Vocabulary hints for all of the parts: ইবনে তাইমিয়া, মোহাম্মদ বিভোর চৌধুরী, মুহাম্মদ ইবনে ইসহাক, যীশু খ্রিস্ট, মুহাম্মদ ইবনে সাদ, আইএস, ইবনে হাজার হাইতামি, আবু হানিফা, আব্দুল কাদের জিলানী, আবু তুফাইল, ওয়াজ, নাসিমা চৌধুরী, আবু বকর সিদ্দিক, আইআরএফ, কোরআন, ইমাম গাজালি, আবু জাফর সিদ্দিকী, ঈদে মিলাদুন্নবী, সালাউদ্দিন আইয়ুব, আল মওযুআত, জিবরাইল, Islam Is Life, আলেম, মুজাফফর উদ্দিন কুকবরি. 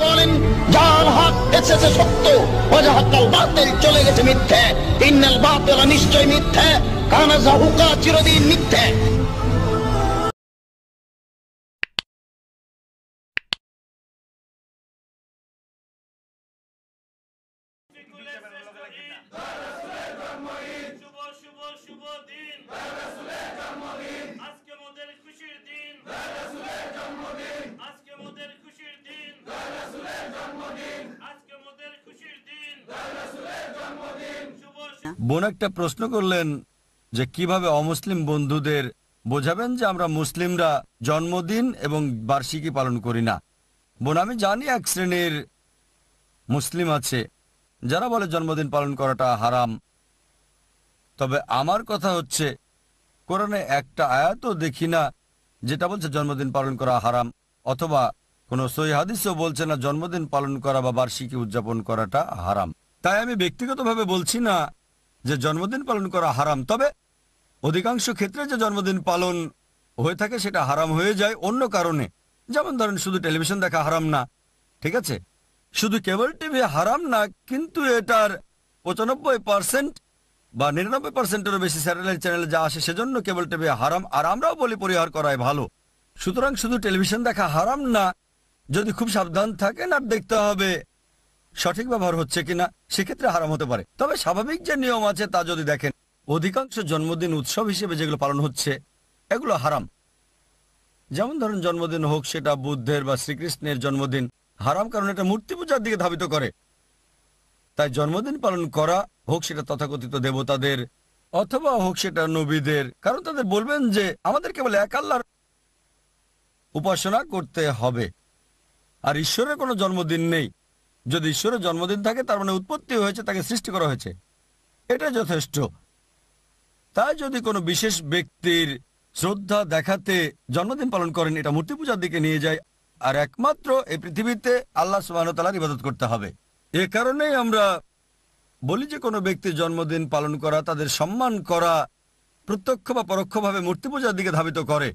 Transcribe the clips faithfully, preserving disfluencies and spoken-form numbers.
নিশ্চয় মিথ্যা কানা যাহুকা চিরদিন মিথ্যা। বোন একটা প্রশ্ন করলেন যে কিভাবে অমুসলিম বন্ধুদের বোঝাবেন যে আমরা মুসলিমরা জন্মদিন এবং বার্ষিকী পালন করি না। বোন, আমি জানি এক শ্রেণীর মুসলিম আছে যারা বলে জন্মদিন পালন করাটা হারাম, তবে আমার কথা হচ্ছে কোরআনে একটা আয়াতও দেখি না যেটা বলছে জন্মদিন পালন করা হারাম, অথবা কোনো সহিহ হাদিসও বলছে না জন্মদিন পালন করা বা বার্ষিকী উদযাপন করাটা হারাম। তাই আমি ব্যক্তিগতভাবে বলছি না যে জন্মদিন পালন করা হারাম, তবে অধিকাংশ ক্ষেত্রে যে জন্মদিন পালন হয়ে থাকে সেটা হারাম হয়ে যায় অন্য কারণে। যেমন ধরেন, শুধু টেলিভিশন দেখা হারাম না, ঠিক আছে, শুধু কেবল টিভি হারাম না, কিন্তু এটার পঁচানব্বই পার্সেন্ট বা নিরানব্বই পার্সেন্টেরও বেশি স্যাটেলাইট চ্যানেলে যা আসে সেজন্য কেবল টিভি হারাম, আর আমরাও বলি পরিহার করাই ভালো। সুতরাং শুধু টেলিভিশন দেখা হারাম না, যদি খুব সাবধান থাকেন আর দেখতে হবে সঠিক ব্যবহার হচ্ছে কিনা, সেক্ষেত্রে হারাম হতে পারে। তবে স্বাভাবিক যে নিয়ম আছে তা যদি দেখেন, অধিকাংশ জন্মদিন উৎসব হিসেবে যেগুলো পালন হচ্ছে এগুলো হারাম। যেমন ধরুন, জন্মদিন হোক সেটা বুদ্ধের বা শ্রীকৃষ্ণের জন্মদিন, হারাম কারণ এটা মূর্তি পূজার দিকে ধাবিত করে। তাই জন্মদিন পালন করা হোক সেটা তথাকথিত দেবতাদের অথবা হোক সেটা নবীদের, কারণ তাদের বলবেন যে আমাদের কেবল এক আল্লাহর উপাসনা করতে হবে আর ঈশ্বরের কোনো জন্মদিন নেই। যদি ঈশ্বরের জন্মদিন থাকে তার মানে উৎপত্তি হয়েছে, তাকে সৃষ্টি করা হয়েছে, এটা যথেষ্ট। তাই যদি কোনো বিশেষ ব্যক্তির শ্রদ্ধা দেখাতে জন্মদিন পালন করেন, এটা মূর্তি পূজার দিকে নিয়ে যায়, আর একমাত্র এই পৃথিবীতে আল্লাহ সুবহানাহু ওয়া তাআলার ইবাদত করতে হবে। এ কারণেই আমরা বলি যে কোনো ব্যক্তির জন্মদিন পালন করা, তাদের সম্মান করা প্রত্যক্ষ বা পরোক্ষভাবে মূর্তি পূজার দিকে ধাবিত করে।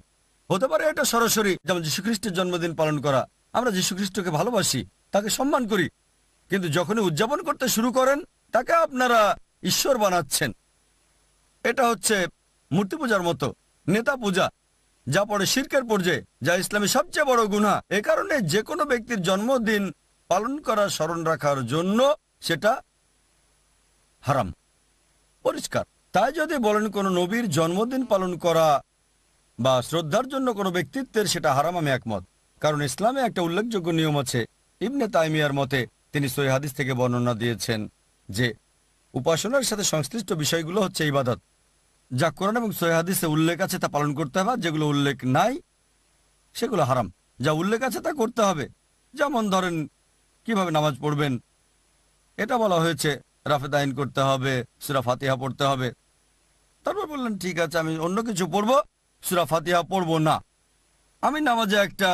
হতে পারে এটা সরাসরি, যেমন যীশু খ্রিস্টের জন্মদিন পালন করা, আমরা যীশু খ্রিস্টকে ভালোবাসি, তাকে সম্মান করি, কিন্তু যখনই উদযাপন করতে শুরু করেন তাকে আপনারা ঈশ্বর বানাচ্ছেন। এটা হচ্ছে মূর্তি পূজার মতো নেতা পূজা, যা পড়ে শিরকের পর্যায়ে, যা ইসলামের সবচেয়ে বড় গুনাহ। এ কারণে যে কোনো ব্যক্তির জন্মদিন পালন করা স্মরণ রাখার জন্য সেটা হারাম, পরিষ্কার। তাই যদি বলেন কোনো নবীর জন্মদিন পালন করা বা শ্রদ্ধার জন্য কোনো ব্যক্তিত্বের, সেটা হারাম, আমি একমত। কারণ ইসলামে একটা উল্লেখযোগ্য নিয়ম আছে, ইবনে তাইমিয়ার মতে, তিনি সহিহ হাদিস থেকে বর্ণনা দিয়েছেন যে উপাসনার সাথে সংশ্লিষ্ট বিষয়গুলো হচ্ছে ইবাদত। যা কোরআন এবং সহিহ হাদিসে উল্লেখ আছে তা পালন করতে হবে, যেগুলো উল্লেখ নাই সেগুলো হারাম। যা উল্লেখ আছে তা করতে হবে। যেমন ধরেন, কিভাবে নামাজ পড়বেন এটা বলা হয়েছে, রাফেদ আইন করতে হবে, সূরা ফাতিহা পড়তে হবে। তারপর বললেন, ঠিক আছে, আমি অন্য কিছু পড়ব, সূরা ফাতিহা পড়ব না, আমি নামাজে একটা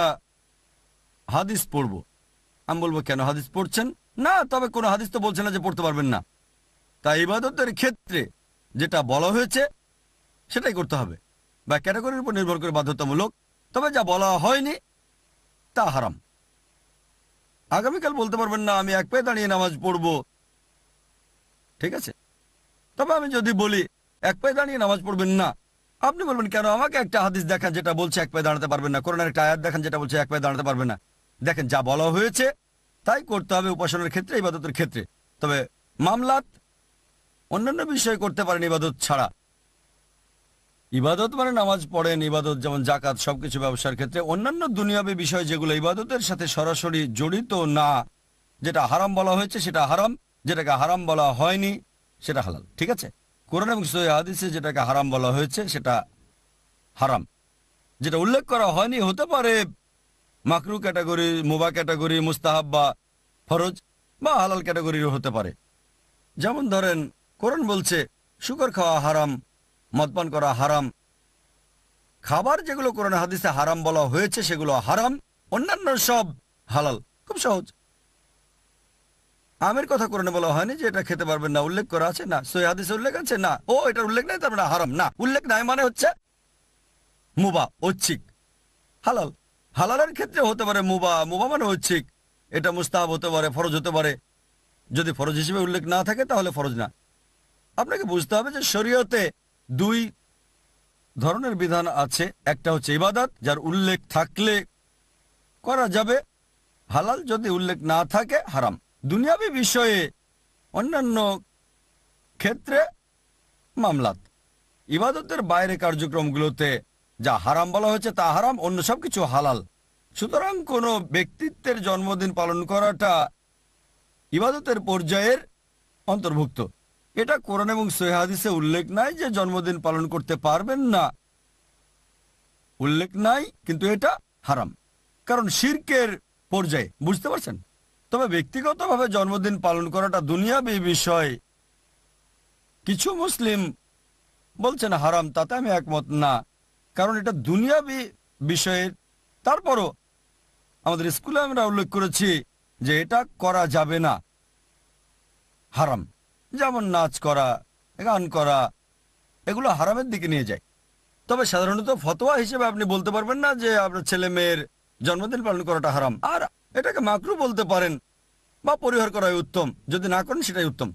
হাদিস পড়ব। আমি বলবো, কেন হাদিস পড়ছেন না? তবে কোনো হাদিস তো বলছে না যে পড়তে পারবেন না। তাই ইবাদতের ক্ষেত্রে যেটা বলা হয়েছে সেটাই করতে হবে, বা ক্যাটাগরির উপর নির্ভর করে বাধ্যতামূলক। তবে যা বলা হয়নি তা হারাম। আগামীকাল বলতে পারবেন না আমি এক পায়ে দাঁড়িয়ে নামাজ পড়ব, ঠিক আছে। তবে আমি যদি বলি এক পায়ে দাঁড়িয়ে নামাজ পড়বেন না, আপনি বলবেন, কেন? আমাকে একটা হাদিস দেখান যেটা বলছে এক পায়ে দাঁড়াতে পারবেন না, কোরআনের একটা আয়াত দেখান যেটা বলছে এক পায়ে দাঁড়াতে পারবেন না। দেখেন, যা বলা হয়েছে তাই করতে হবে, উপাসনার ক্ষেত্রে, ইবাদতের ক্ষেত্রে। তবে মামলাত অন্যান্য বিষয় করতে পারেন ইবাদত ছাড়া। ইবাদত মানে নামাজ পড়েন, ইবাদত যেমন যাকাত, সবকিছু, ব্যবসার ক্ষেত্রে, অন্যান্য দুনিয়াবী বিষয় যেগুলো ইবাদতের সাথে সরাসরি জড়িত না, যেটা হারাম বলা হয়েছে সেটা হারাম, যেটাকে হারাম বলা হয়নি সেটা হালাল, ঠিক আছে। কোরআন এবং সহিহ হাদিসে যেটাকে হারাম বলা হয়েছে সেটা হারাম, যেটা উল্লেখ করা হয়নি, হতে পারে মাকরু ক্যাটাগরি, মুবা ক্যাটাগরি, মুস্তাহাব বা ফরজ, বা হালাল ক্যাটাগরিরও হতে পারে। যেমন ধরেন, কোরআন বলছে শুকর খাওয়া হারাম, মদপান করা হারাম। খাবার যেগুলো কোরআন হাদিসে হারাম বলা হয়েছে সেগুলো হারাম, অন্যান্য সব হালাল। খুব সহজ। আমের কথা কোরআনে বলা হয়নি যে এটা খেতে পারবেন না, উল্লেখ করা আছে না, সহিহ হাদিসে উল্লেখ আছে না, ও এটার উল্লেখ নাই তার মানে হারাম না। উল্লেখ নাই মানে হচ্ছে মুবা, ঐচ্ছিক, হালাল। হালালের ক্ষেত্রে হতে পারে মুবা, মুবা মানে ঐচ্ছিক, এটা মুস্তাহাব হতে পারে, ফরজ হতে পারে। যদি ফরজ হিসেবে উল্লেখ না থাকে তাহলে ফরজ না। আপনাকে বুঝতে হবে যে শরীয়তে দুই ধরনের বিধান আছে। একটা হচ্ছে ইবাদত, যার উল্লেখ থাকলে করা যাবে হালাল, যদি উল্লেখ না থাকে হারাম। দুনিয়াবি বিষয়ে অন্যান্য ক্ষেত্রে মামলাত। ইবাদতের বাইরে কার্যক্রমগুলোতে যা হারাম বলা হয়েছে তা হারাম, অন্য সব কিছু হালাল। সুতরাং কোনো ব্যক্তিত্বের জন্মদিন পালন করাটা ইবাদতের পর্যায়ের অন্তর্ভুক্ত। এটা কোরআন এবং সহিহ হাদিসে উল্লেখ নাই যে জন্মদিন পালন করতে পারবেন না, উল্লেখ নাই, কিন্তু এটা হারাম, কারণ শিরকের পর্যায়ে। বুঝতে পারছেন? তবে ব্যক্তিগতভাবে জন্মদিন পালন করাটা দুনিয়াবি বিষয় কিছু মুসলিম বলছেন হারাম, তাতে আমি একমত না, কারণ এটা দুনিয়াবি বিষয়ের। তারপরও আমাদের স্কুলে আমরা উল্লেখ করেছি যে এটা করা যাবে না, হারাম। যেমন নাচ করা, গান করা, এগুলো হারামের দিকে নিয়ে যায়। তবে সাধারণত ফতোয়া হিসেবে আপনি বলতে পারবেন না যে আপনার ছেলে মেয়ের জন্মদিন পালন করাটা হারাম। আর এটাকে মাকরু বলতে পারেন বা পরিহার করাই উত্তম, যদি না করেন সেটাই উত্তম।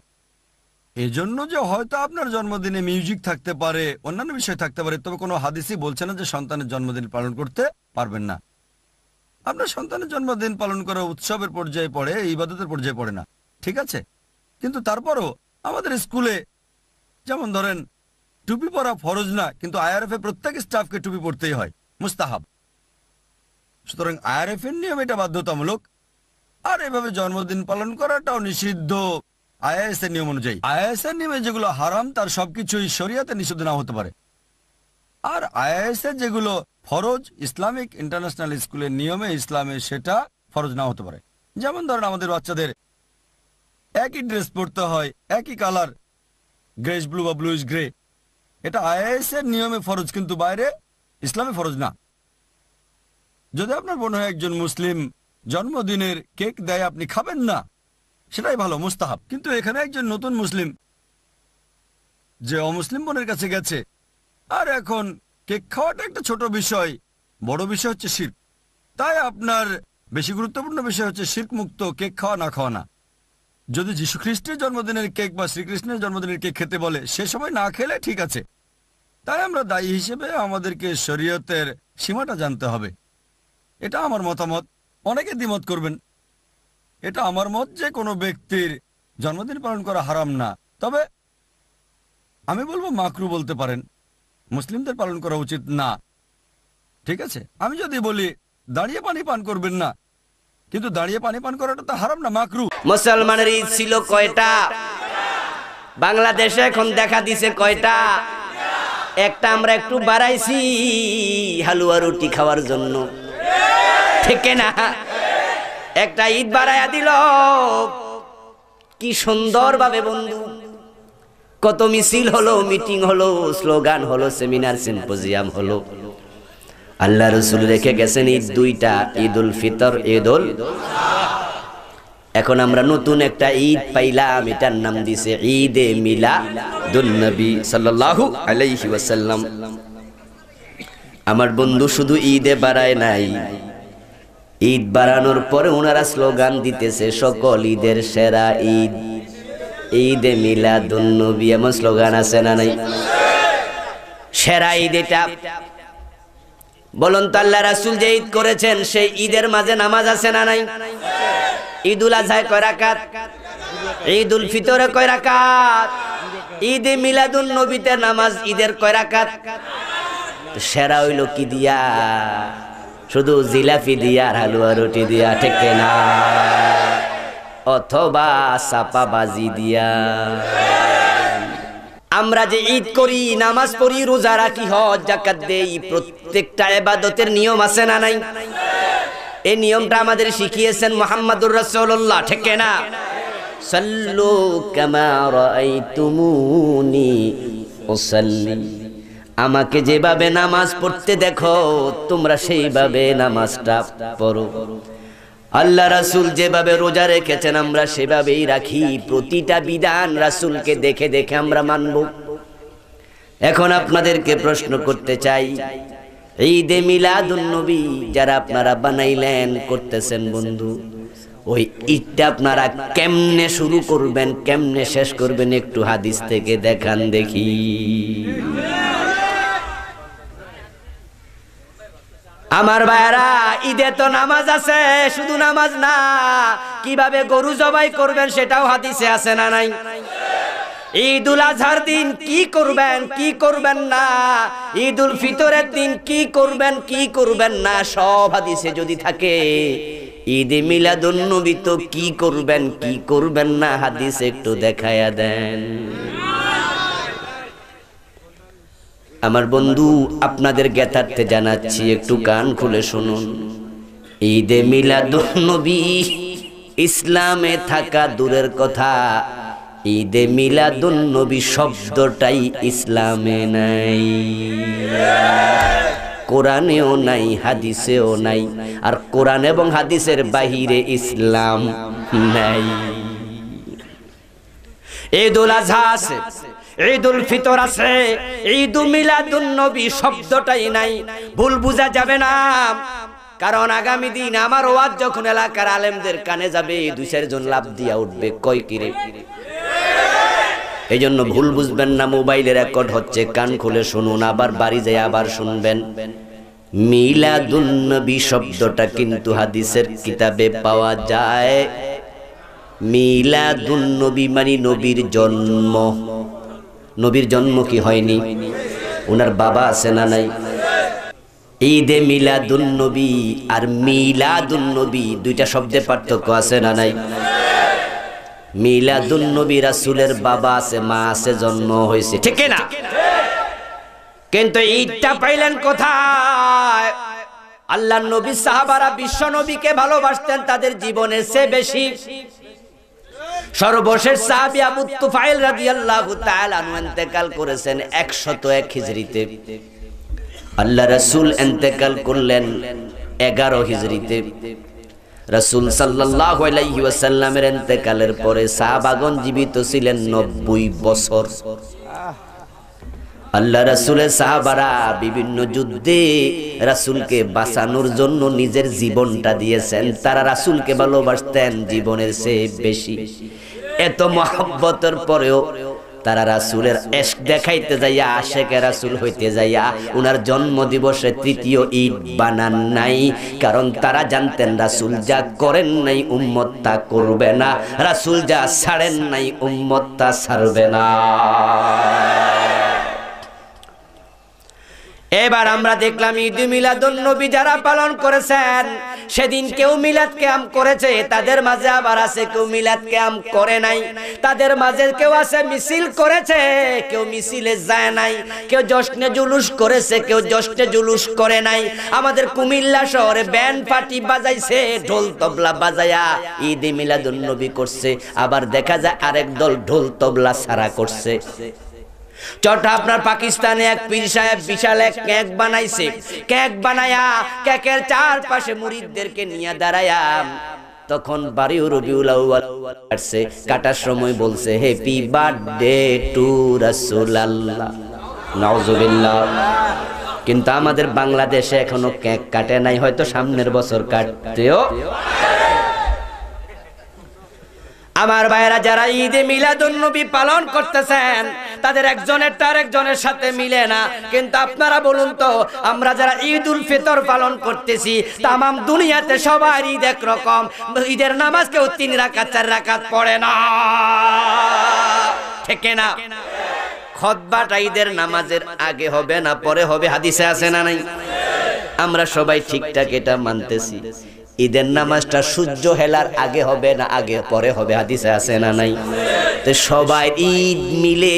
এজন্য যে হয়তো আপনার জন্মদিনে মিউজিক থাকতে পারে, অন্যান্য বিষয় থাকতে পারে, তবে কোনো হাদিসই বলছে না যে সন্তানের জন্মদিন পালন করতে পারবেন না। আপনার সন্তানের জন্মদিন পালন করা উৎসবের পর্যায়ে পড়ে, ইবাদতের পর্যায়ে পড়ে না, ঠিক আছে। কিন্তু তারপরও আমাদের স্কুলে যেমন ধরেন টুপি পরা ফরজ না, কিন্তু আইআরএফ এ প্রত্যেক স্টাফকে টুপি পরতেই হয়, মুস্তাহাব। সুতরাং আইআরএফ এর নিয়ম এটা বাধ্যতামূলক। আর এভাবে জন্মদিন পালন করাটাও নিষিদ্ধ আইএস এর নিয়ম অনুযায়ী। আইএস এর নিয়মে যেগুলো হারাম তার সবকিছুই শরিয়াতে নিষিদ্ধ না হতে পারে। আর আইএস এর যেগুলো ফরজ ইসলামিক ইন্টারন্যাশনাল স্কুলের নিয়মে ইসলামে সেটা ফরজ না হতে পারে। যেমন ধরেন আমাদের বাচ্চাদের একই ড্রেস পরতে হয়, একই কালার, গ্রেস ব্লু বা ব্লুইশ গ্রে। এটা আইএস এর নিয়মে ফরজ, কিন্তু বাইরে ইসলামে ফরজ না। যদি আপনার মনে হয় একজন মুসলিম জন্মদিনের কেক দেয়, আপনি খাবেন না, সেটাই ভালো, মুস্তাহাব। কিন্তু এখানে একজন নতুন মুসলিম যে অমুসলিম বোনের কাছে গেছে, আর এখন কেক খাওয়াটা একটা ছোট বিষয়, বড় বিষয় হচ্ছে শিরক। তাই আপনার বেশি গুরুত্বপূর্ণ বিষয় হচ্ছে শিরক মুক্ত কেক খাওয়া, না খাওয়া না। যদি যীশু খ্রিস্টের জন্মদিনের কেক বা শ্রীকৃষ্ণের জন্মদিনের কেক খেতে বলে, সে সময় না খেলে ঠিক আছে। তাই আমরা দায়ী হিসেবে আমাদেরকে শরীয়তের সীমাটা জানতে হবে। এটা আমার মতামত, অনেকে দ্বিমত করবেন। এটা আমার মত যে কোনো ব্যক্তির জন্মদিন পালন করা হারাম না, তবে আমি বলবো মাকরু বলতে পারেন, মুসলিমদের পালন করা উচিত না, ঠিক আছে। আমি যদি বলি দাঁড়িয়ে পানি পান করবেন না, কিন্তু দাঁড়িয়ে পানি পান করাটা তো হারাম না, মাকরু। মুসলমানের ঈদ ছিল কয়টা? বাংলাদেশে এখন দেখা দিছে কয়টা? একটা। আমরা একটু বাড়াইছি হালুয়া রুটি খাওয়ার জন্য, ঠিক না? একটা ঈদ বাড়াইয়া দিল, কি সুন্দর ভাবে বন্ধু। কত মিছিল হলো, মিটিং হলো, স্লোগান হলো, সেমিনার সিম্পোজিয়াম হলো। আল্লাহ রসুল রেখে গেছেন ঈদ দুইটা, ঈদুল ফিতর, ঈদুল। এখন আমরা নতুন একটা ঈদ পাইলাম, এটার নাম দিছে ঈদে মিলাদুন্নবী সাল্লাল্লাহু আলাইহি ওয়াসাল্লাম। আমার বন্ধু শুধু ঈদে বাড়ায় নাই, ঈদ বাড়ানোর পরে ওনারা স্লোগান দিতেছে সকল ঈদের সেরা ঈদ, ঈদে মিলাদুন্নবী। এমন স্লোগান আছে না নাই? সেরা ঈদ এটা। বলুন তো আল্লাহ রাসূল যে ঈদ করেছেন সেই ঈদের মাঝে নামাজ আছে না নাই? ঈদুল আযহায় কয় রাকাত, ঈদুল ফিতরে কয় রাকাত, ঈদে মিলাদুন্নবীতে নামাজ ঈদের কয় রাকাত? সেরা হইল কি দিয়া? শুধু জিলাপি দিয়া আর হালুয়া রুটি দিয়া, ঠিক না? অথবা চাপা বাজি দিয়া। আমরা যে ঈদ করি, নামাজ পড়ি, রোজা রাখি, হজ যাকাত দেই, প্রত্যেকটা ইবাদতের নিয়ম আছে না নাই? এই নিয়মটা আমাদের শিখিয়েছেন মুহাম্মাদুর রাসূলুল্লাহ, ঠিক না? সাল্লু কামা রাআইতুমুনি উসাল্লি, আমাকে যেভাবে নামাজ পড়তে দেখো তোমরা সেইভাবে নামাজটা পড়ো। আল্লাহ রাসূল যেভাবে রোজা রেখেছেন আমরা সেভাবেই রাখি। প্রতিটা বিধান রাসূলকে দেখে দেখে আমরা মানব। এখন আপনাদেরকে প্রশ্ন করতে চাই, ঈদে মিলাদুন্নবী যারা আপনারা বানাইলেন, করতেছেন বন্ধু, ওই ঈদটা আপনারা কেমনে শুরু করবেন কেমনে শেষ করবেন একটু হাদিস থেকে দেখান দেখি। আমার ভাইরা ঈদে তো নামাজ আছে, শুধু নামাজ না, কিভাবে গরু জবাই করবেন সেটাও হাদিসে আছে না নাই। ঈদুল আজহার দিন কি করবেন কি করবেন না, ঈদুল ফিতরের দিন কি করবেন কি করবেন না সব হাদিসে যদি থাকে, ঈদে মিলাদুন্নবী তো কি করবেন কি করবেন না হাদিস একটু দেখায়া দেন। আমার বন্ধু আপনাদের জ্ঞাতার্থে জানাচ্ছি, একটু কান খুলে শুনুন। ঈদে মিলাদুন্নবী ইসলামে থাকা দূরের কথা, ঈদে মিলাদুন্নবী শব্দটাই ইসলামে নাই, কোরআনেও নাই, হাদিসেও নাই। আর কোরআন এবং হাদিসের বাহিরে ইসলাম নাই। ঈদুল আজহা আছে, ঈদুল ফিতর আছে, ঈদ মিলাদুন্নবী শব্দটাই নাই। ভুল বুঝা যাবে না, কারণ আগামী দিন আমার ওয়াজ যখন এলাকার আলেমদের কানে যাবে দুই চারজন লাভ দিয়া উঠবে কয় কিরে। এই জন্য ভুল বুঝবেন না, মোবাইলে রেকর্ড হচ্ছে, কান খুলে শুনুন, আবার বাড়ি যায় আবার শুনবেন। মিলাদুন্নবী শব্দটা কিন্তু হাদিসের কিতাবে পাওয়া যায়। মিলাদুন্নবী মানে নবীর জন্ম। নবীর জন্ম কি হয়নি? ওনার বাবা আছে না নাই? ঈদে মিলাদুন্নবী আর মিলাদুন্নবী দুইটা শব্দে পার্থক্য আছে না নাই? মিলাদুন্নবী রাসূলের বাবা আছে, মা আছে, জন্ম হয়েছে, ঠিক না? কিন্তু ঈদটা পাইলেন কোথায়? আল্লাহর নবী সাহাবারা বিশ্ব নবীকে ভালোবাসতেন তাদের জীবনের চেয়ে বেশি। সর্বশেষ সাহাবী আবু তুফাইল রাদিয়াল্লাহু তাআলা আনহু ইন্তেকাল করেছেন একশত এক হিজরিতে, আল্লাহ রাসূল ইন্তেকাল করলেন এগারো হিজরিতে। রাসূল সাল্লাল্লাহু আলাইহি ওয়াসাল্লামের ইন্তেকালের পরে সাহাবাগণ জীবিত ছিলেন নব্বই বছর। আল্লাহ রাসূলের সাহাবারা বিভিন্ন যুদ্ধে রাসূলকে বাঁচানোর জন্য নিজের জীবনটা দিয়েছেন। তারা রাসূলকে ভালোবাসতেন জীবনের চেয়ে বেশি। এত মহব্বতের পরেও তারা রাসূলের ইশক দেখাইতে যাইয়া আশিকে রাসূল হইতে যাইয়া উনার জন্মদিবসে তৃতীয় ঈদ বানান নাই, কারণ তারা জানতেন রাসূল যা করেন নাই উম্মত তা করবে না, রাসূল যা ছাড়েন নাই উম্মত তা ছাড়বে না। এবার আমরা দেখলাম ঈদ মিলাদুন্নবী যারা পালন করেছেন সেদিন কেউ মিলাদ কিয়াম করেছে তাদের মাঝে, আবার আছে কেউ মিলাদ কিয়াম করে নাই তাদের মাঝে, কেউ আছে মিছিল করেছে কেউ মিছিলে যায় নাই, কেউ জশ্নে জুলুস করেছে কেউ জশ্নে জুলুস করে নাই। আমাদের কুমিল্লা শহরে ব্যান্ড পার্টি বাজাইছে, ঢোল তবলা বাজায়া ঈদ মিলাদুন্নবী করছে। আবার দেখা যায় আরেক দল ঢোল তবলা ছাড়া করছে। চটা আপনার পাকিস্তানে এক পীর সাহেব বিশাল এক কেক বানাইছে, কেক বানায়া কেকের চারপাশে মুরিদদেরকে নিয়ে দাঁড়ায়া তখন বাড়িও রবিউল আউয়াল আসছে, কাটার সময় বলছে হ্যাপি বার্থডে টু রাসূলুল্লাহ, নাউজুবিল্লাহ। কিন্তু আমাদের বাংলাদেশে এখনো কেক কাটে নাই, হয়তো সামনের বছর কাটতেও। আমার ভাইরা যারা ঈদে মিলাদুন্নবী পালন করতেছেন তাদের একজনের তার একজনের সাথে মিলে না। কিন্তু আপনারা বলুন তো, আমরা যারা ঈদুল ফিতর পালন করতেছি, তামাম দুনিয়াতে সবার ঈদ একরকম, ঈদের নামাজ কেউ তিন রাকাত চার রাকাত পড়ে না, ঠিক না? খুতবাটা ঈদের নামাজের আগে হবে না পরে হবে, হাদিসে আছে না নাই? আমরা সবাই ঠিকঠাক এটা মানতেছি। ঈদের নামাজটা সূর্য হেলার আগে হবে না আগে পরে হবে, হাদিসে আছে না নাই? তো সবাই ঈদ মিলে,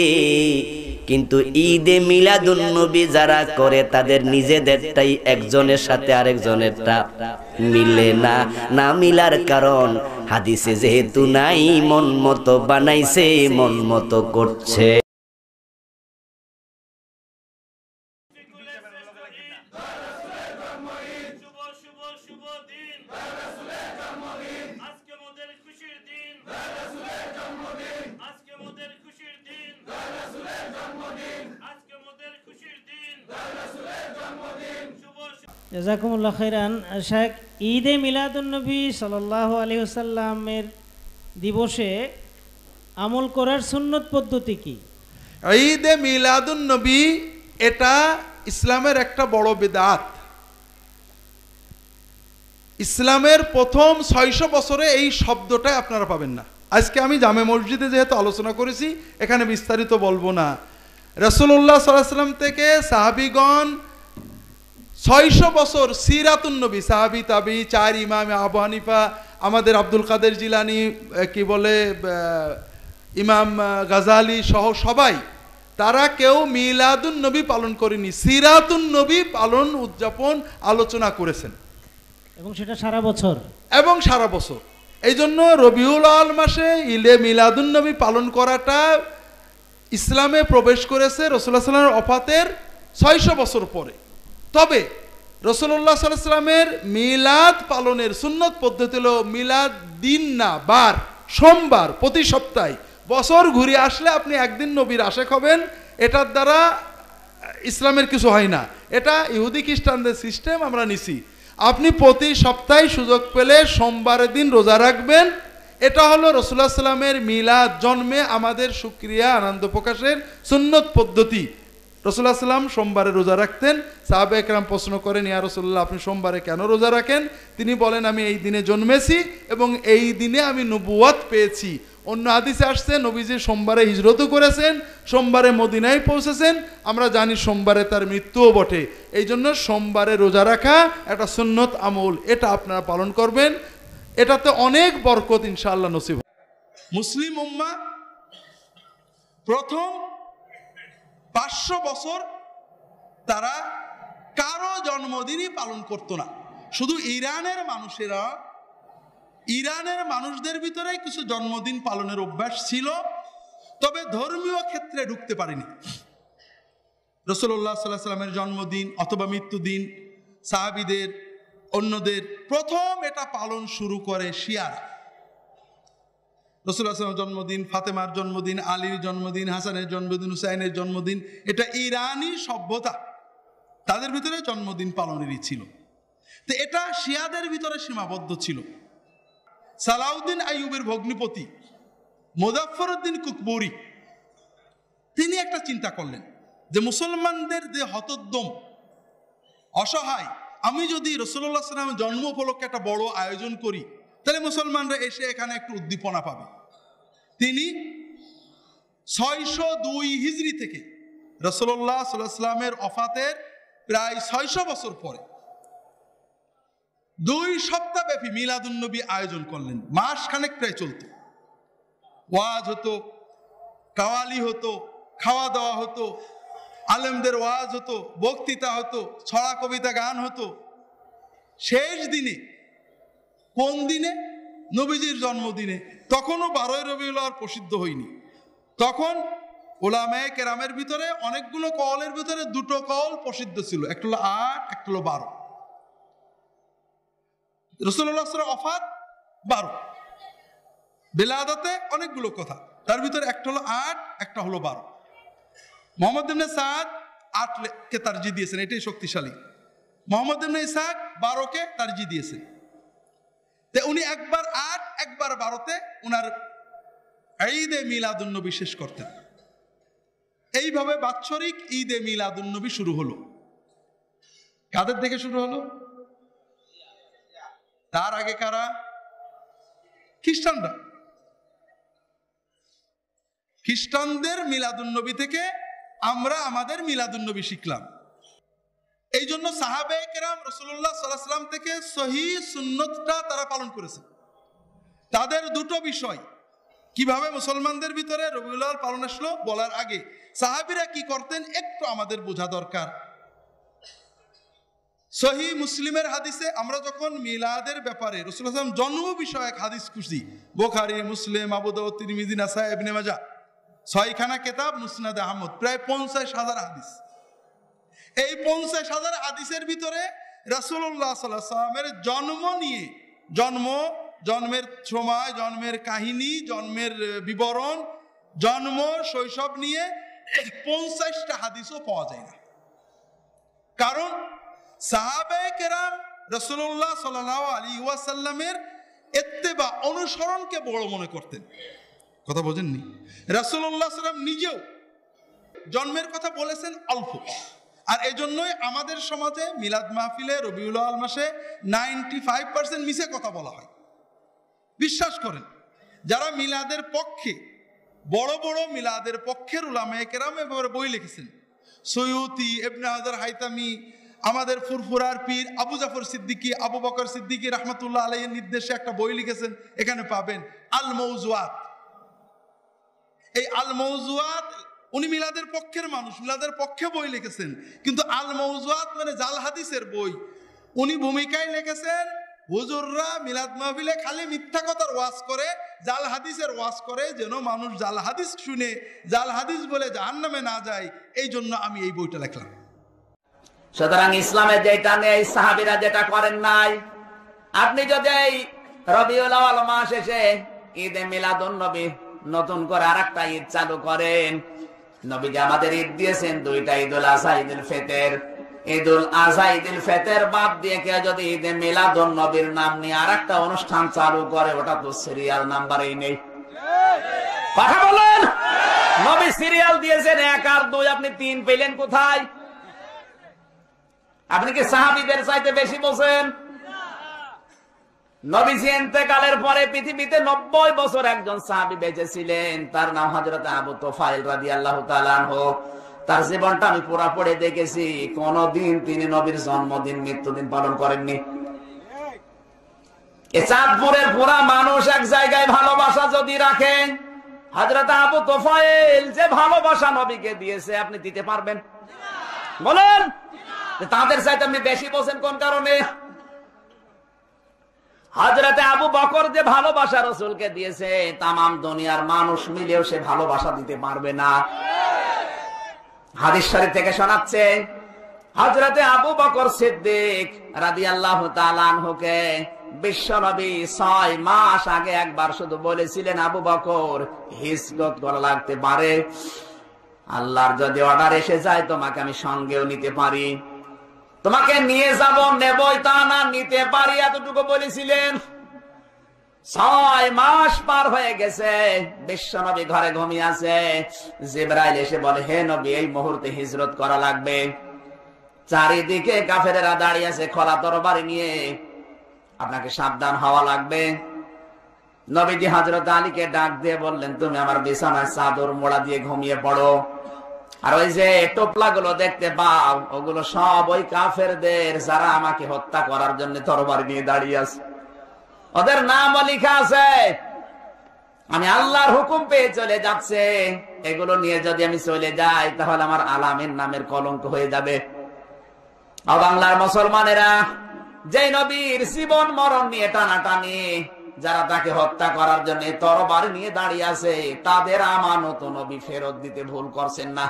কিন্তু ঈদে মিলাদুন্নবী যারা করে তাদের নিজেদেরটাই একজনের সাথে আরেকজনেরটা মিলে না। না মিলার কারণ হাদিসে যেহেতু নাই, মন মতো বানাইছে, মন মতো করছে। জাজাকুমুল্লাহ খাইরান। শেখ ঈদে মিলাদুন্নবী সাল্লাল্লাহু আলাইহি ওয়াসাল্লামের দিবসে আমল করার সুন্নত পদ্ধতি কি? ঈদে মিলাদুন্নবী এটা ইসলামের একটা বড় বিদআত। ইসলামের প্রথম ছয়শ বছরে এই শব্দটাই আপনারা পাবেন না। আজকে আমি জামে মসজিদে যেহেতু আলোচনা করেছি এখানে বিস্তারিত বলবো না। রাসূলুল্লাহ সাল্লাল্লাহু আলাইহি ওয়াসাল্লাম থেকে সাহাবীগণ ছয়শ বছর সিরাতুন নবী, সাহাবী তাবি, চার ইমাম আবু হানিফা, আমাদের আব্দুল কাদের জিলানী, কি বলে ইমাম গাজালি সহ সবাই, তারা কেউ মিলাদুন নবী পালন করেনি, সিরাতুন নবী পালন উদযাপন আলোচনা করেছেন, এবং সেটা সারা বছর এবং সারা বছর। এই জন্য রবিউল আল মাসে ঈদে মিলাদুন নবী পালন করাটা ইসলামে প্রবেশ করেছে রাসূলুল্লাহ সাল্লাল্লাহু আলাইহি ওয়াসাল্লামের ওফাতের ছয়শ বছর পরে। তবে রাসূলুল্লাহ সাল্লাল্লাহু আলাইহি ওয়াসাল্লামের মিলাদ পালনের সুন্নত পদ্ধতি হলো মিলাদ দিন না, বার, সোমবার, প্রতি সপ্তাহে, বছর ঘুরে আসলে আপনি একদিন নবীর আশেক হবেন, এটার দ্বারা ইসলামের কিছু হয় না। এটা ইহুদি খ্রিস্টানদের সিস্টেম আমরা নিছি। আপনি প্রতি সপ্তাহে সুযোগ পেলে সোমবারের দিন রোজা রাখবেন। এটা হলো রাসূলুল্লাহ সাল্লাল্লাহু আলাইহি ওয়াসাল্লামের মিলাদ জন্মে আমাদের শুকরিয়া আনন্দ প্রকাশের সুন্নত পদ্ধতি। রাসূলুল্লাহ সাল্লাম সোমবারে রোজা রাখতেন। সাহাবা একরাম প্রশ্ন করেন, ইয়া রাসূলুল্লাহ আপনি সোমবারে কেন রোজা রাখেন? তিনি বলেন, আমি এই দিনে জন্মেছি এবং এই দিনে আমি নবুয়ত পেয়েছি। অন্য হাদিসে আসছে নবীজি সোমবারে হিজরতও করেছেন, সোমবারে মদিনায় পৌঁছেছেন। আমরা জানি সোমবারে তার মৃত্যুও বটে। এই জন্য সোমবারে রোজা রাখা একটা সুন্নত আমল, এটা আপনারা পালন করবেন, এটাতে অনেক বরকত ইনশাআল্লাহ নসিব। মুসলিম উম্মাহ প্রথম পাঁচশো বছর তারা কারো জন্মদিনই পালন করত না। শুধু ইরানের মানুষেরা, ইরানের মানুষদের ভিতরে কিছু জন্মদিন পালনের অভ্যাস ছিল, তবে ধর্মীয় ক্ষেত্রে ঢুকতে পারেনি। রাসূলুল্লাহ সাল্লাল্লাহু আলাইহি ওয়াসাল্লামের জন্মদিন অথবা মৃত্যুদিন সাহাবীদের, অন্যদের প্রথম এটা পালন শুরু করে শিয়ারা। রাসূলুল্লাহ সাল্লাল্লাহু আলাইহি ওয়াসাল্লামের জন্মদিন, ফাতেমার জন্মদিন, আলীর জন্মদিন, হাসানের জন্মদিন, হুসাইনের জন্মদিন, এটা ইরানি সভ্যতা, তাদের ভিতরে জন্মদিন পালনেরই ছিল। তো এটা শিয়াদের ভিতরে সীমাবদ্ধ ছিল। সালাউদ্দিন আইয়ুবের ভগ্নিপতি মুজাফফর উদ্দিন কুকবরি তিনি একটা চিন্তা করলেন যে মুসলমানদের যে হতোদ্যম, অসহায়, আমি যদি রাসূলুল্লাহ সাল্লাল্লাহু আলাইহি ওয়াসাল্লামের জন্ম উপলক্ষে একটা বড় আয়োজন করি তাহলে মুসলমানরা এসে এখানে একটু উদ্দীপনা পাবে। তিনি ছয়শ দুই হিজরি থেকে রাসূলুল্লাহ সাল্লাল্লাহু আলাইহি ওয়াসাল্লামের ওফাতের প্রায় ছয়শ বছর পরে দুই সপ্তাহব্যাপী মিলাদুন্নবী আয়োজন করলেন। মাস খানেক প্রায় চলত, ওয়াজ হতো, কাওয়ালি হতো, খাওয়া দাওয়া হতো, আলেমদের ওয়াজ হতো, বক্তৃতা হতো, ছড়া কবিতা গান হতো। শেষ দিনে, কোন দিনে? নবীজির জন্মদিনে। তখনও বারোই রবিউল আওয়াল প্রসিদ্ধ হয়নি। তখন উলামায়ে কেরামের ভিতরে অনেকগুলো কওলের ভিতরে দুটো কওল প্রসিদ্ধ ছিল, একটা হলো আট, একটা হলো বারো। রাসূলুল্লাহ সাল্লাল্লাহু আলাইহি ওয়াসাল্লামের ওফাত বারো, বেলাদাতে অনেকগুলো কথা, তার ভিতরে একটা হলো আট, একটা হলো বারো। মুহাম্মদ ইবনে সাদ আটকে তারজি দিয়েছেন, এটাই শক্তিশালী। মুহাম্মদ ইবনে ইসহাক বারোকে তারজি দিয়েছেন। তে উনি একবার আট, একবার বারোতে উনার ঈদে মিলাদুন্নবী শেষ করতেন। এইভাবে বাৎসরিক ঈদে মিলাদুন্নবী শুরু হলো। কাদের থেকে শুরু হলো? তার আগে কারা? খ্রিস্টানরা। খ্রিস্টানদের মিলাদুন্নবী থেকে আমরা আমাদের মিলাদুন্নবী শিখলাম। এই জন্য সাহাবায়ে কেরাম রাসূলুল্লাহ সাল্লাল্লাহু আলাইহি ওয়াসাল্লাম থেকে সহি সুন্নতটা তারা পালন করেছে। তাদের দুটো বিষয়, কিভাবে মুসলমানদের ভিতরে রবিউল আওয়াল পালন আসলো বলার আগে সাহাবীরা কি করতেন একটু আমাদের বোঝা দরকার। সহি মুসলিমের হাদিসে আমরা যখন মিলাদের ব্যাপারে রাসূলুল্লাহ সাল্লাল্লাহু আলাইহি ওয়াসাল্লাম জন্ম বিষয়ক হাদিস খুঁজি, বুখারী, মুসলিম, আবু দাউদ, তিরমিজি, নাসাঈ, ইবনে মাজাহ, ছয়খানা কিতাব, মুসনাদ আহমদ, প্রায় পঞ্চাশ হাজার হাদিস। এই পঞ্চাশ হাজার হাদিসের ভিতরে রাসূলুল্লাহ সাল্লাল্লাহু আলাইহি ওয়াসাল্লামের জন্ম নিয়ে, জন্ম, জন্মের সময়, জন্মের কাহিনী, জন্মের বিবরণ, জন্ম, শৈশব নিয়ে পঞ্চাশটা হাদিসও পাওয়া যায় না। কারণ সাহাবায়ে কেরাম রাসূলুল্লাহ সাল্লাল্লাহু আলাইহি ওয়াসাল্লামের ইত্তেবা অনুসরণকে বড় মনে করতেন। কথা বোঝেননি? রাসূলুল্লাহ সাল্লাল্লাহু আলাইহি ওয়াসাল্লাম নিজেও জন্মের কথা বলেছেন অল্প, আর এজন্যই আমাদের সমাজে মিলাদ মাহফিলে রবিউল আউয়াল মাসে পঁচানব্বই পার্সেন্ট মিছে কথা বলা হয়। বিশ্বাস করেন, যারা মিলাদের পক্ষে বড় বড় মিলাদের পক্ষের উলামায়ে কেরাম এভাবে বই লিখেছেন, সৈয়দী, ইবনে হাজার হাইতামি, আমাদের ফুরফুরার পীর আবু জাফর সিদ্দিকী, আবু বকর সিদ্দিকী রাহমাতুল্লাহ আলাইহির নির্দেশে একটা বই লিখেছেন, এখানে পাবেন আল মওযুআত। এই আল মওযুআত উনি মিলাদের পক্ষের মানুষ, মিলাদের পক্ষে বই লিখেছেন, কিন্তু আল মওযুআত মানে জাল হাদিসের বই উনি ভূমিকায় লিখেছেন। হুজুররা মিলাদ মাহফিলে খালি মিথ্যা কথার ওয়াজ করে, জাল হাদিসের ওয়াজ করে, যেন মানুষ জাল হাদিস শুনে জাল হাদিস বলে জাহান্নামে না যায়, এই জন্য আমি এই বইটা লিখলাম। সুতরাং ইসলামে যেটা নেই সাহাবীরা যেটা করেন নাই, আপনি যদি এই রবিউল আউয়াল মাস এসে ঈদে মিলাদুন্নবী নতুন করে আরেকটা ঈদ চালু করেন, নবীজি আমাদের ঈদ দিয়েছেন দুইটা, ঈদুল আযহা, ঈদুল ফিতর। ঈদুল আযহা ঈদুল ফিতর বাদ দিয়ে কেউ যদি ঈদে মিলাদুন্নবীর নাম নিয়ে আরেকটা অনুষ্ঠান চালু করে, ওটা তো সিরিয়াল নাম্বারই নেই। কথা বলেন, নবী সিরিয়াল দিয়েছেন এক আর দুই, আপনি তিন পেলেন কোথায়? আপনি কি সাহাবীদের চাইতে বেশি বলছেন? নবীজি ইন্তেকালের পরে পৃথিবীতে নব্বই বছর একজন সাহাবী বেঁচে ছিলেন, তার নাম হযরত আবু তুফাইল রাদিয়াল্লাহু তাআলা আনহু। তার জীবনটা আমি পুরা পড়ে দেখেছি, কোনদিন তিনি নবীর জন্মদিন মৃত্যুদিন পালন করেননি। এ চাঁদপুরের পুরা মানুষ এক জায়গায় ভালোবাসা যদি রাখেন, হযরত আবু তুফাইল যে ভালোবাসা নবীকে দিয়েছে আপনি দিতে পারবেন? বলেন, তাদের চাইতে আপনি বেশি বলছেন কোন কারণে? হযরত আবু বকর যে ভালোবাসা রাসূলকে দিয়েছে, তামাম দুনিয়ার মানুষ মিলেও সে ভালোবাসা দিতে পারবে না। হাদিস শরীফ থেকে শোনাচ্ছে, হযরত আবু বকর সিদ্দিক রাদিয়াল্লাহু তাআলা আনহুকে বিশ্বনবী ছয় মাস আগে একবার শুধু বলেছিলেন, আবু বকর হিজরত করা লাগতে পারে, আল্লাহর যদি অর্ডার এসে যায় তোমাকে আমি সঙ্গেও নিতে পারি, তোমাকে নিয়ে যাব, নেবই তা না, নিতে পারি, এতটুকু বলেছিলেন। ছয় মাস পার হয়ে গেছে, বিশ্বনবী ঘরে ঘুমিয়ে আছে, জিবরাইল এসে বলে, হে নবী এই মুহূর্তে হিজরত করা লাগবে। চারিদিকে কাফেরেরা দাঁড়িয়ে আছে খোলা তরবারি নিয়ে, আপনাকে সাবধান হওয়া লাগবে। নবীজি হযরত আলীকে ডাক দিয়ে বললেন, তুমি আমার বিছানায় চাদর মোড়া দিয়ে ঘুমিয়ে পড়ো, আর ওই যে টোপলা গুলো দেখতে পাও ওগুলো সব ওই কাফেরদের যারা আমাকে হত্যা করার জন্য তরবারি নিয়ে দাঁড়িয়ে আছে, ওদের নাম লেখা আছে, আমি আল্লাহর হুকুম পেয়ে চলে যাচ্ছে, এগুলো নিয়ে যদি আমি চলে যাই তাহলে আমার আলামের নামের কলঙ্ক হয়ে যাবে। আর বাংলার মুসলমানেরা যে নবীর জীবন মরণ নিয়ে টানাটানি, যারা তাকে হত্যা করার জন্য তরবারি নিয়ে দাঁড়িয়ে আছে, তাদের আমানত নবী ফেরত দিতে ভুল করছেন না।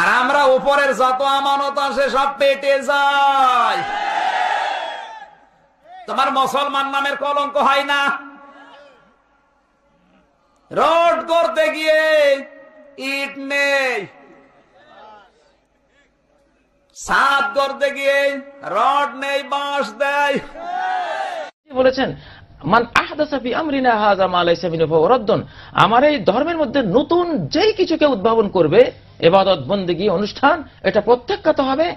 আর আমরা উপরের যত আমানত আসে সব পেটে যায়। তোমার মুসলমান নামের কলঙ্ক হয় না? রোড করতে গিয়ে ইট নেই, ছাদ করতে গিয়ে রড নেই, বাঁশ দেয়। বলেছেন মান আহদাসা ফি আমরিনা হাযা মা লাইসা মিনহু ফাহুয়া রাদ্দুন, আমার এই ধর্মের মধ্যে নতুন যেই কিছুকে উদ্ভাবন করবে, ইবাদত বন্দেগী অনুষ্ঠান, এটা প্রত্যাখ্যাত হবে।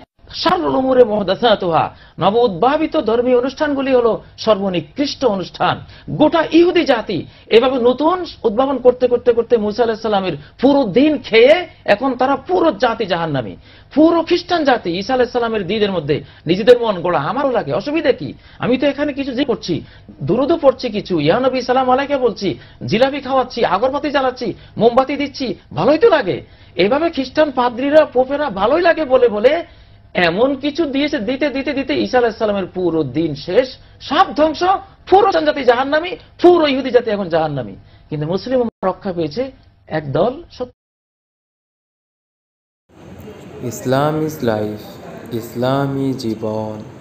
শাররুল উমুরে মুহদাসাতুহা, নব উদ্ভাবিত ধর্মীয় অনুষ্ঠানগুলি হলো সর্বনিকৃষ্ট অনুষ্ঠান। গোটা ইহুদি জাতি এভাবে নতুন উদ্ভাবন করতে করতে করতে মুসা আলাইহিস সালামের পুরো দিন খেয়ে এখন তারা পুরো জাতি জাহান্নামী। পুরো খ্রিস্টান জাতি ঈসা আলাইহিস সালামের দ্বীদের মধ্যে নিজেদের মন গোড়া, আমারও লাগে, অসুবিধা কি? আমি তো এখানে কিছু যে করছি, দুরুদ পড়ছি, কিছু ইয়া নবী সালাম আলাইকে বলছি, জিলাপি খাওয়াচ্ছি, আগরবাতি জ্বালাচ্ছি, মোমবাতি দিচ্ছি, ভালোই তো লাগে। এভাবে খ্রিস্টান পাদ্রীরা পোপেরা ভালোই লাগে বলে বলে এমন কিছু দিয়েছে, দিতে দিতে দিতে ঈসা আলাইহিস সালামের পুরো দিন শেষ, সব ধ্বংস, পুরো জাতি জাহান্নামী, পুরো ইহুদি জাতি এখন জাহান্নামী। কিন্তু মুসলিম রক্ষা পেয়েছে একদল সত্য। ইসলাম ইজ লাইফ, ইসলামী জীবন।